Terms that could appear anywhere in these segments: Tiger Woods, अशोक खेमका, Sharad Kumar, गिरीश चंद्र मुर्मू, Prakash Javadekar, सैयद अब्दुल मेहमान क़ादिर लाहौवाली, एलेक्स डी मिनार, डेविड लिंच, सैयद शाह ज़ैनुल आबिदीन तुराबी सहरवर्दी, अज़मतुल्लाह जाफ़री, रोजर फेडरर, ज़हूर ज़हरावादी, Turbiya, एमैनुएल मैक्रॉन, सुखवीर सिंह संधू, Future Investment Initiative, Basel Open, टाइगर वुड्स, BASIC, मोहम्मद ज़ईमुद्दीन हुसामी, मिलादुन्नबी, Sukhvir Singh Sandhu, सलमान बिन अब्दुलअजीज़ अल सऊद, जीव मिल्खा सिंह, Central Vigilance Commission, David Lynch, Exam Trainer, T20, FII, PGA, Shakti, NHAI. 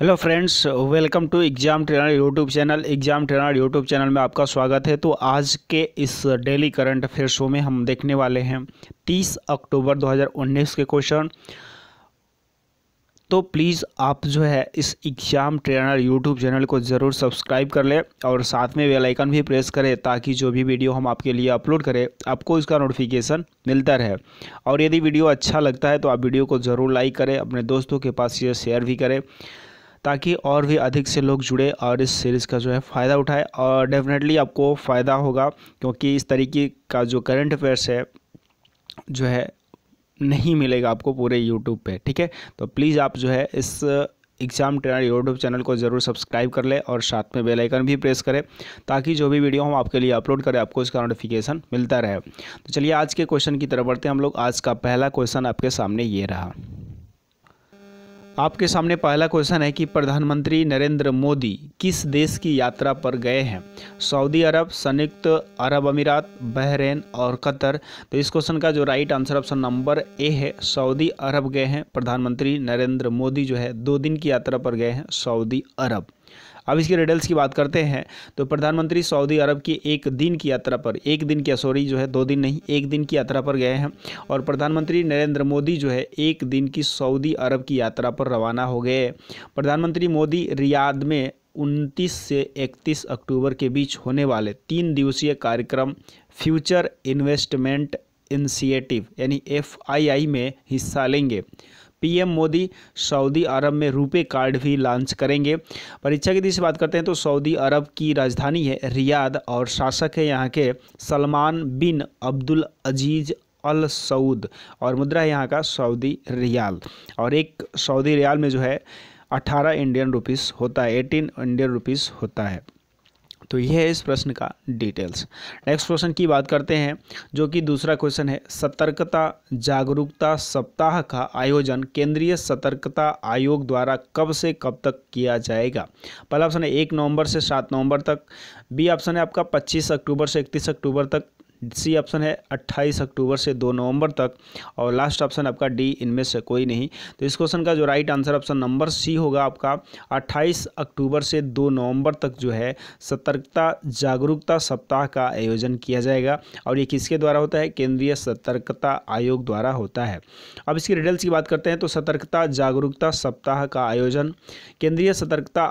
Hello friends, welcome to Exam Trainer YouTube channel. Exam Trainer YouTube channel में आपका स्वागत है। तो आज के इस डेली करंट अफेयर शो में हम देखने वाले हैं 30 अक्टूबर 2019 के क्वेश्चन। तो प्लीज़ आप जो है इस एग्ज़ाम ट्रेनर यूट्यूब चैनल को ज़रूर सब्सक्राइब कर लें और साथ में बेल आइकन भी प्रेस करें ताकि जो भी वीडियो हम आपके लिए अपलोड करें आपको इसका नोटिफिकेशन मिलता रहे। और यदि वीडियो अच्छा लगता है तो आप वीडियो को ज़रूर लाइक करें, अपने दोस्तों के पास ये शेयर भी करें ताकि और भी अधिक से लोग जुड़े और इस सीरीज़ का जो है फ़ायदा उठाए। और डेफिनेटली आपको फ़ायदा होगा क्योंकि इस तरीके का जो करंट अफेयर्स है जो है नहीं मिलेगा आपको पूरे यूट्यूब पे, ठीक है। तो प्लीज़ आप जो है इस एग्ज़ाम ट्रेनर यूट्यूब चैनल को ज़रूर सब्सक्राइब कर ले और साथ में बेल आइकन भी प्रेस करें ताकि जो भी वीडियो हम आपके लिए अपलोड करें आपको इसका नोटिफिकेशन मिलता रहे। तो चलिए आज के क्वेश्चन की तरफ बढ़ते हैं हम लोग। आज का पहला क्वेश्चन आपके सामने ये रहा। आपके सामने पहला क्वेश्चन है कि प्रधानमंत्री नरेंद्र मोदी किस देश की यात्रा पर गए हैं? सऊदी अरब, संयुक्त अरब अमीरात, बहरीन और कतर। तो इस क्वेश्चन का जो right answer option number A है, सऊदी अरब गए हैं प्रधानमंत्री नरेंद्र मोदी। जो है 2 दिन की यात्रा पर गए हैं सऊदी अरब। अब इसके डिटेल्स की बात करते हैं। तो प्रधानमंत्री सऊदी अरब की 1 दिन की यात्रा पर 1 दिन की सॉरी जो है 2 दिन नहीं 1 दिन की यात्रा पर गए हैं। और प्रधानमंत्री नरेंद्र मोदी जो है 1 दिन की सऊदी अरब की यात्रा पर रवाना हो गए। प्रधानमंत्री मोदी रियाद में 29 से 31 अक्टूबर के बीच होने वाले 3 दिवसीय कार्यक्रम फ्यूचर इन्वेस्टमेंट इनिशिएटिव यानी FII में हिस्सा लेंगे। PM मोदी सऊदी अरब में रुपे कार्ड भी लॉन्च करेंगे। परीक्षा की दिशा बात करते हैं तो सऊदी अरब की राजधानी है रियाद और शासक है यहाँ के सलमान बिन अब्दुलअजीज़ अल सऊद और मुद्रा है यहाँ का सऊदी रियाल। और एक सऊदी रियाल में जो है 18 इंडियन रुपीस होता है, 18 इंडियन रुपीस होता है। तो यह है इस प्रश्न का डिटेल्स। नेक्स्ट क्वेश्चन की बात करते हैं जो कि दूसरा क्वेश्चन है। सतर्कता जागरूकता सप्ताह का आयोजन केंद्रीय सतर्कता आयोग द्वारा कब से कब तक किया जाएगा? पहला ऑप्शन है 1 नवंबर से 7 नवंबर तक। बी ऑप्शन है आपका 25 अक्टूबर से 31 अक्टूबर तक। सी ऑप्शन है 28 अक्टूबर से 2 नवंबर तक। और लास्ट ऑप्शन आपका डी, इनमें से कोई नहीं। तो इस क्वेश्चन का जो right answer option number C होगा आपका। 28 अक्टूबर से 2 नवंबर तक जो है सतर्कता जागरूकता सप्ताह का आयोजन किया जाएगा। और ये किसके द्वारा होता है? केंद्रीय सतर्कता आयोग द्वारा होता है। अब इसकी डिटेल्स की बात करते हैं। तो सतर्कता जागरूकता सप्ताह का आयोजन केंद्रीय सतर्कता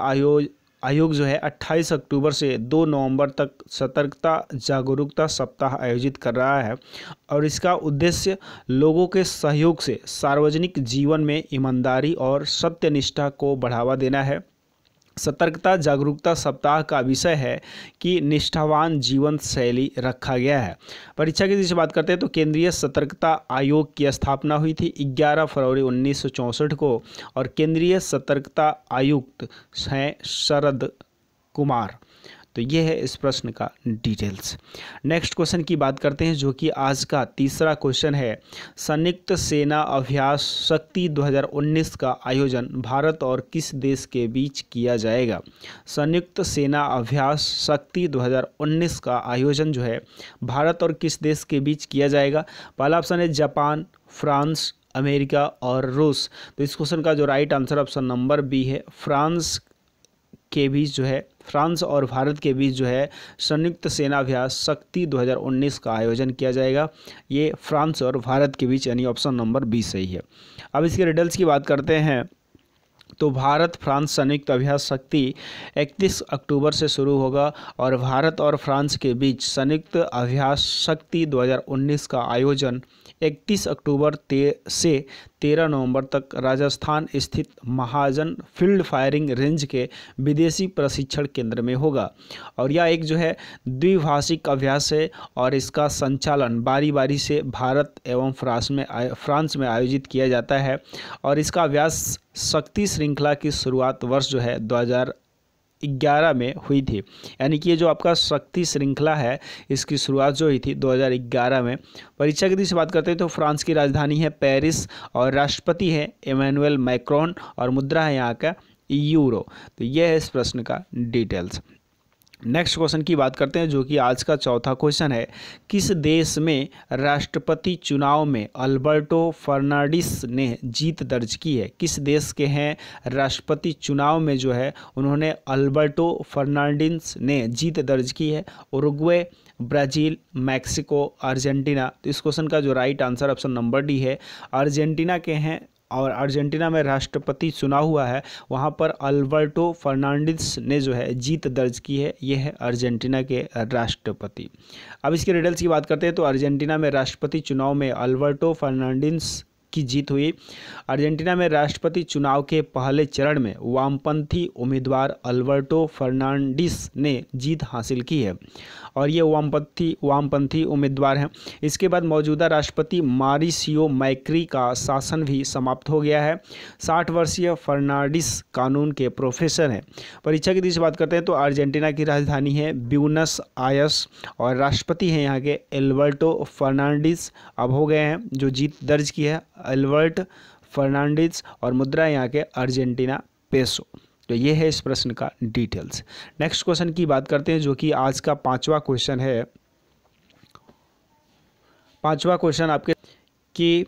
आयोग जो है 28 अक्टूबर से 2 नवंबर तक सतर्कता जागरूकता सप्ताह आयोजित कर रहा है। और इसका उद्देश्य लोगों के सहयोग से सार्वजनिक जीवन में ईमानदारी और सत्यनिष्ठा को बढ़ावा देना है। सतर्कता जागरूकता सप्ताह का विषय है कि निष्ठावान जीवन शैली रखा गया है। परीक्षा की जिसे बात करते हैं तो केंद्रीय सतर्कता आयोग की स्थापना हुई थी 11 फरवरी 1964 को। और केंद्रीय सतर्कता आयुक्त हैं शरद कुमार। तो ये है इस प्रश्न का डिटेल्स। नेक्स्ट क्वेश्चन की बात करते हैं जो कि आज का तीसरा क्वेश्चन है। संयुक्त सेना अभ्यास शक्ति 2019 का आयोजन भारत और किस देश के बीच किया जाएगा? संयुक्त सेना अभ्यास शक्ति 2019 का आयोजन जो है भारत और किस देश के बीच किया जाएगा? पहला ऑप्शन है जापान, फ्रांस, अमेरिका और रूस। तो इस क्वेश्चन का जो right answer option number B है। फ्रांस और भारत के बीच जो है संयुक्त सेनाभ्यास शक्ति 2019 का आयोजन किया जाएगा। ये फ्रांस और भारत के बीच यानी ऑप्शन नंबर बी सही है। अब इसके रिजल्ट्स की बात करते हैं। तो भारत फ्रांस संयुक्त अभ्यास शक्ति 31 अक्टूबर से शुरू होगा। और भारत और फ्रांस के बीच संयुक्त अभ्यास शक्ति 2019 का आयोजन 31 अक्टूबर से 13 नवंबर तक राजस्थान स्थित महाजन फील्ड फायरिंग रेंज के विदेशी प्रशिक्षण केंद्र में होगा। और यह एक जो है द्विभाषिक अभ्यास है और इसका संचालन बारी बारी से भारत एवं फ्रांस में आयोजित किया जाता है। और इसका अभ्यास शक्ति श्रृंखला की शुरुआत वर्ष जो है 2011 में हुई थी। यानी कि ये जो आपका शक्ति श्रृंखला है इसकी शुरुआत जो हुई थी 2011 में। परीक्षा की दिशा बात करते हैं तो फ्रांस की राजधानी है पेरिस और राष्ट्रपति है एमैनुएल मैक्रॉन और मुद्रा है यहाँ का यूरो। तो यह है इस प्रश्न का डिटेल्स। नेक्स्ट क्वेश्चन की बात करते हैं जो कि आज का चौथा क्वेश्चन है। किस देश में राष्ट्रपति चुनाव में अल्बर्टो फर्नांडिस ने जीत दर्ज की है? किस देश के हैं राष्ट्रपति चुनाव में जो है उन्होंने अल्बर्टो फर्नांडिस ने जीत दर्ज की है? Uruguay, Brazil, Mexico, Argentina. तो इस क्वेश्चन का जो right answer option number D है, अर्जेंटीना के हैं। और अर्जेंटीना में राष्ट्रपति चुनाव हुआ है, वहाँ पर अल्बर्टो फर्नांडिस ने जो है जीत दर्ज की है। ये है अर्जेंटीना के राष्ट्रपति। अब इसके रिजल्ट्स की बात करते हैं तो अर्जेंटीना में राष्ट्रपति चुनाव में अल्बर्टो फर्नांडिस की जीत हुई। अर्जेंटीना में राष्ट्रपति चुनाव के पहले चरण में वामपंथी उम्मीदवार अल्बर्टो फर्नांडिस ने जीत हासिल की है और ये वामपंथी उम्मीदवार हैं। इसके बाद मौजूदा राष्ट्रपति मारिसियो मैक्री का शासन भी समाप्त हो गया है। 60 वर्षीय फर्नांडिस कानून के प्रोफेसर हैं। परीक्षा की दृष्टि बात करते हैं तो अर्जेंटीना की राजधानी है ब्यूनस आयर्स और राष्ट्रपति हैं यहाँ के अल्बर्टो फर्नांडिस। अब हो गए हैं जो जीत दर्ज की है अल्बर्ट फर्नांडिस और मुद्रा यहाँ के अर्जेंटीना पेसो। तो ये है इस प्रश्न का डिटेल्स। नेक्स्ट क्वेश्चन की बात करते हैं जो कि आज का पांचवा क्वेश्चन है। पांचवा क्वेश्चन आपके कि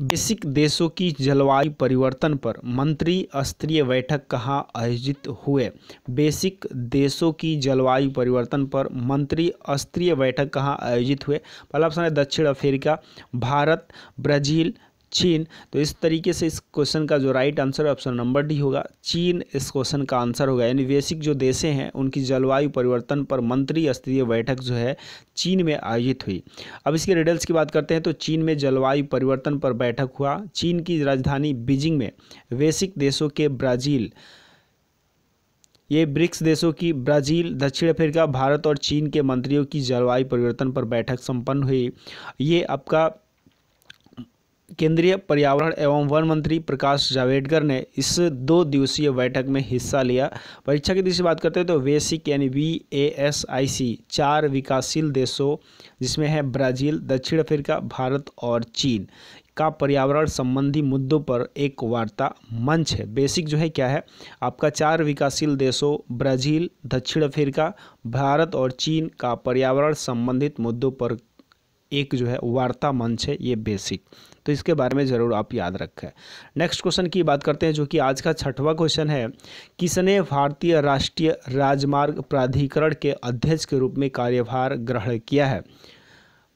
बेसिक देशों की जलवायु परिवर्तन पर मंत्री स्तरीय बैठक कहाँ आयोजित हुए? बेसिक देशों की जलवायु परिवर्तन पर मंत्री स्तरीय बैठक कहाँ आयोजित हुए? पहला ऑप्शन है दक्षिण अफ्रीका, भारत, ब्राज़ील, चीन। तो इस तरीके से इस क्वेश्चन का जो right answer option number D होगा, चीन इस क्वेश्चन का आंसर होगा। यानी बेसिक जो देशें हैं उनकी जलवायु परिवर्तन पर मंत्री स्तरीय बैठक जो है चीन में आयोजित हुई। अब इसके रिजल्ट्स की बात करते हैं तो चीन में जलवायु परिवर्तन पर बैठक हुआ। चीन की राजधानी बीजिंग में बेसिक देशों के ब्राज़ील, ये ब्रिक्स देशों की ब्राज़ील, दक्षिण अफ्रीका, भारत और चीन के मंत्रियों की जलवायु परिवर्तन पर बैठक संपन्न हुई। ये आपका केंद्रीय पर्यावरण एवं वन मंत्री प्रकाश जावड़ेकर ने इस 2 दिवसीय बैठक में हिस्सा लिया। परीक्षा की दृष्टि बात करते हैं तो बेसिक यानी BASIC 4 विकासशील देशों जिसमें है ब्राज़ील, दक्षिण अफ्रीका, भारत और चीन का पर्यावरण संबंधी मुद्दों पर एक वार्ता मंच है। बेसिक जो है क्या है आपका 4 विकासशील देशों ब्राज़ील, दक्षिण अफ्रीका, भारत और चीन का पर्यावरण संबंधित मुद्दों पर एक जो है वार्ता मंच है, ये बेसिक। तो इसके बारे में ज़रूर आप याद रखें। नेक्स्ट क्वेश्चन की बात करते हैं जो कि आज का छठवां क्वेश्चन है। किसने भारतीय राष्ट्रीय राजमार्ग प्राधिकरण के अध्यक्ष के रूप में कार्यभार ग्रहण किया है?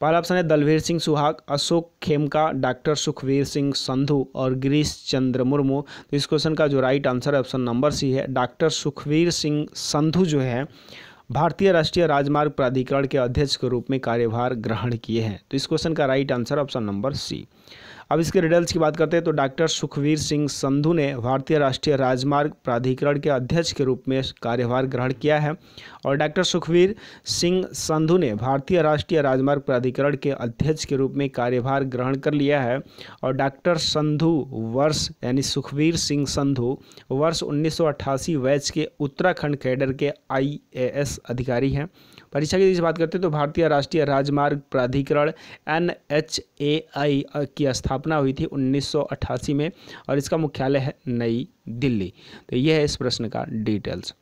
पहला ऑप्शन है दलवीर सिंह सुहाग, अशोक खेमका, डॉक्टर सुखवीर सिंह संधू और गिरीश चंद्र मुर्मू। तो इस क्वेश्चन का जो right answer option number C है, डॉक्टर सुखवीर सिंह संधू जो है भारतीय राष्ट्रीय राजमार्ग प्राधिकरण के अध्यक्ष के रूप में कार्यभार ग्रहण किए हैं। तो इस क्वेश्चन का right answer option number C. अब इसके रिजल्ट्स की बात करते हैं तो डॉक्टर सुखवीर सिंह संधू ने भारतीय राष्ट्रीय राजमार्ग प्राधिकरण के अध्यक्ष के रूप में कार्यभार ग्रहण किया है और डॉक्टर सुखवीर सिंह संधू ने भारतीय राष्ट्रीय राजमार्ग प्राधिकरण के अध्यक्ष के रूप में कार्यभार ग्रहण कर लिया है। और डॉक्टर संधू वर्ष यानी सुखवीर सिंह संधू वर्ष 1988 बैच के उत्तराखंड कैडर के IAS अधिकारी हैं। परीक्षा की बात करते हैं तो भारतीय राष्ट्रीय राजमार्ग प्राधिकरण NHAI की स्थापना हुई थी 1988 में और इसका मुख्यालय है नई दिल्ली। तो यह है इस प्रश्न का डिटेल्स।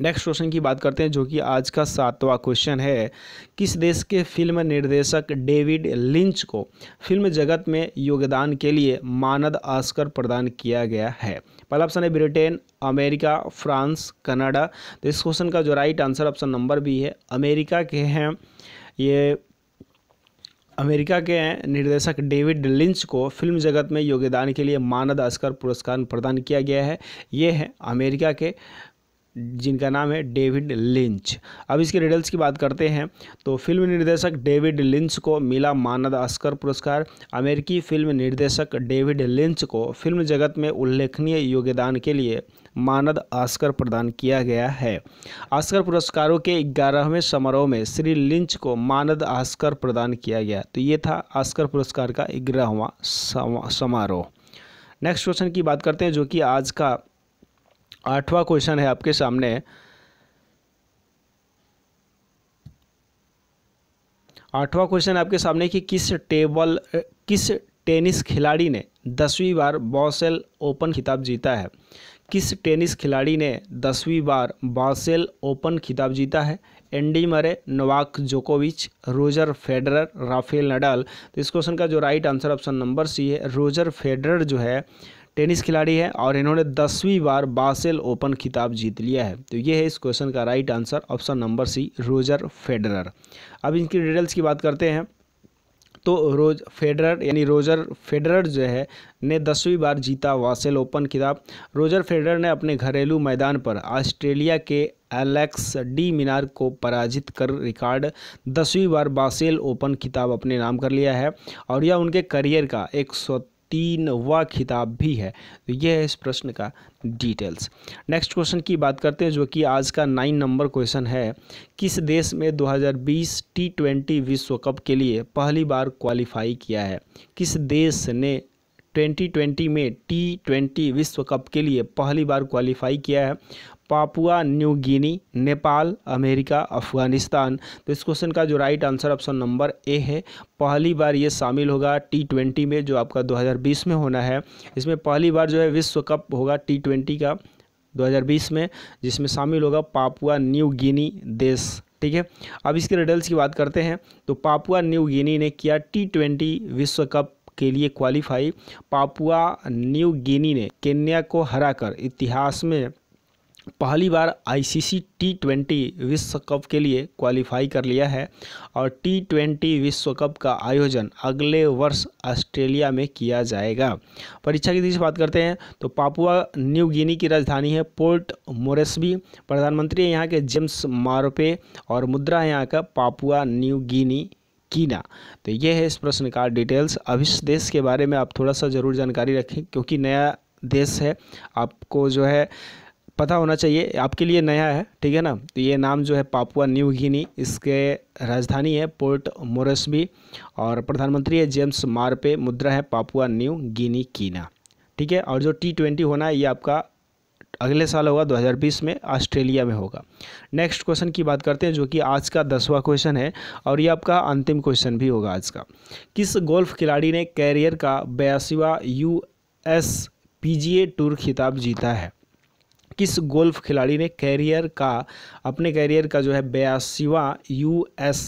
नेक्स्ट क्वेश्चन की बात करते हैं जो कि आज का 7वां क्वेश्चन है। किस देश के फिल्म निर्देशक डेविड लिंच को फिल्म जगत में योगदान के लिए मानद ऑस्कर प्रदान किया गया है? पहला ऑप्शन है ब्रिटेन, अमेरिका, फ्रांस, कनाडा। तो इस क्वेश्चन का जो right answer option number B है, अमेरिका के हैं। ये अमेरिका के निर्देशक डेविड लिंच को फिल्म जगत में योगदान के लिए मानद ऑस्कर पुरस्कार प्रदान किया गया है। ये है अमेरिका के जिनका नाम है डेविड लिंच। अब इसके रिजल्ट्स की बात करते हैं तो फिल्म निर्देशक डेविड लिंच को मिला मानद ऑस्कर पुरस्कार। अमेरिकी फिल्म निर्देशक डेविड लिंच को फिल्म जगत में उल्लेखनीय योगदान के लिए मानद ऑस्कर प्रदान किया गया है। ऑस्कर पुरस्कारों के 11वें समारोह में श्री लिंच को मानद ऑस्कर प्रदान किया गया। तो ये था ऑस्कर पुरस्कार का 11वां समारोह। नेक्स्ट क्वेश्चन की बात करते हैं जो कि आज का 8वां क्वेश्चन है आपके सामने। 8वां क्वेश्चन आपके सामने कि किस टेनिस खिलाड़ी ने 10वीं बार बॉसेल ओपन खिताब जीता है? किस टेनिस खिलाड़ी ने 10वीं बार बासेल ओपन खिताब जीता है? एंडी मरे, नोवाक जोकोविच, रोजर फेडरर, राफेल नडाल। तो इस क्वेश्चन का जो right answer option number C है, रोजर फेडरर जो है टेनिस खिलाड़ी है और इन्होंने 10वीं बार बासेल ओपन खिताब जीत लिया है। तो ये है इस क्वेश्चन का right answer option number C, रोजर फेडरर। अब इनकी डिटेल्स की बात करते हैं तो रोजर फेडरर जो है ने 10वीं बार जीता बासेल ओपन खिताब। रोजर फेडरर ने अपने घरेलू मैदान पर ऑस्ट्रेलिया के एलेक्स डी मिनार को पराजित कर रिकॉर्ड 10वीं बार बासेल ओपन खिताब अपने नाम कर लिया है और यह उनके करियर का 103वां खिताब भी है। तो यह है इस प्रश्न का डिटेल्स। नेक्स्ट क्वेश्चन की बात करते हैं जो कि आज का 9 नंबर क्वेश्चन है। किस देश में 2020 T20 विश्व कप के लिए पहली बार क्वालिफाई किया है? किस देश ने 2020 में T20 विश्व कप के लिए पहली बार क्वालिफाई किया है? Papua New Guinea, Nepal, America, Afghanistan. तो इस क्वेश्चन का जो right answer option number A है, पहली बार ये शामिल होगा T20 में जो आपका 2020 में होना है। इसमें पहली बार जो है विश्व कप होगा T20 का 2020 में, जिसमें शामिल होगा पापुआ न्यू गिनी देश। ठीक है, अब इसके रिजल्ट्स की बात करते हैं तो पापुआ न्यू गिनी ने किया T20 विश्व कप के लिए क्वालिफाई। पापुआ न्यू गिनी ने केन्या को हराकर इतिहास में पहली बार आईसीसी T20 विश्व कप के लिए क्वालिफाई कर लिया है और T20 विश्व कप का आयोजन अगले वर्ष ऑस्ट्रेलिया में किया जाएगा। परीक्षा की दिशा बात करते हैं तो पापुआ न्यू गिनी की राजधानी है पोर्ट मोरेस्बी। प्रधानमंत्री है यहाँ के जेम्स मारोपे और मुद्रा है यहाँ का पापुआ न्यू गिनी कीना। तो यह है इस प्रश्न का डिटेल्स। अब इस देश के बारे में आप थोड़ा सा ज़रूर जानकारी रखें क्योंकि नया देश है, आपको जो है पता होना चाहिए, आपके लिए नया है। ठीक है ना, तो ये नाम जो है पापुआ न्यू गिनी, इसके राजधानी है पोर्ट मोरेस्बी और प्रधानमंत्री है जेम्स मारपे, मुद्रा है पापुआ न्यू गिनी कीना। ठीक है, और जो T20 होना है ये आपका अगले साल होगा 2020 में, ऑस्ट्रेलिया में होगा। नेक्स्ट क्वेश्चन की बात करते हैं जो कि आज का 10वां क्वेश्चन है और ये आपका अंतिम क्वेश्चन भी होगा आज का। किस गोल्फ खिलाड़ी ने कैरियर का 82वां US PGA टूर खिताब जीता है? किस गोल्फ खिलाड़ी ने अपने कैरियर का जो है 82वां US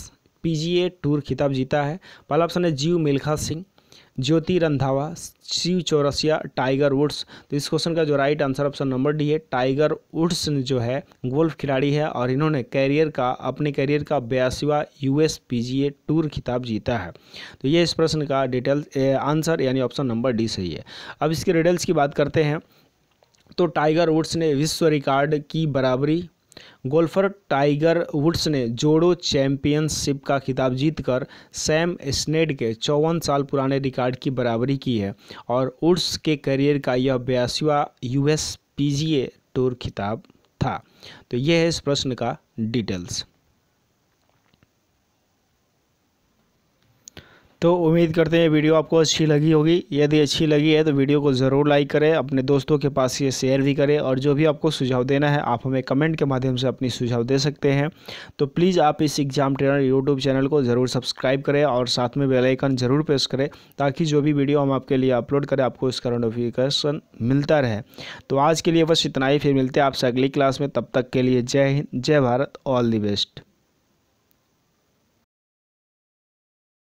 PGA टूर खिताब जीता है? पहला ऑप्शन है जीव मिल्खा सिंह, ज्योति रंधावा, शिव चौरसिया, टाइगर वुड्स। तो इस क्वेश्चन का जो right answer option number D है, टाइगर वुड्स जो है गोल्फ खिलाड़ी है और इन्होंने अपने कैरियर का 82वां US PGA टूर खिताब जीता है। तो ये इस प्रश्न का आंसर यानी ऑप्शन नंबर डी सही है। अब इसके रिडल्स की बात करते हैं तो टाइगर वुड्स ने विश्व रिकॉर्ड की बराबरी। गोल्फर टाइगर वुड्स ने जोड़ो चैंपियनशिप का खिताब जीतकर सैम स्नेड के 54 साल पुराने रिकॉर्ड की बराबरी की है और वुड्स के करियर का यह 82वां US PGA टूर खिताब था। तो यह है इस प्रश्न का डिटेल्स। तो उम्मीद करते हैं वीडियो आपको अच्छी लगी होगी। यदि अच्छी लगी है तो वीडियो को ज़रूर लाइक करें, अपने दोस्तों के पास ये शेयर भी करें और जो भी आपको सुझाव देना है आप हमें कमेंट के माध्यम से अपनी सुझाव दे सकते हैं। तो प्लीज़ आप इस एग्ज़ाम ट्रेनर यूट्यूब चैनल को ज़रूर सब्सक्राइब करें और साथ में बेल आइकन ज़रूर प्रेस करें ताकि जो भी वीडियो हम आपके लिए अपलोड करें आपको इसका नोटिफिकेशन मिलता रहे। तो आज के लिए बस इतना ही, फिर मिलते हैं आपसे अगली क्लास में। तब तक के लिए जय हिंद, जय भारत, ऑल दी बेस्ट।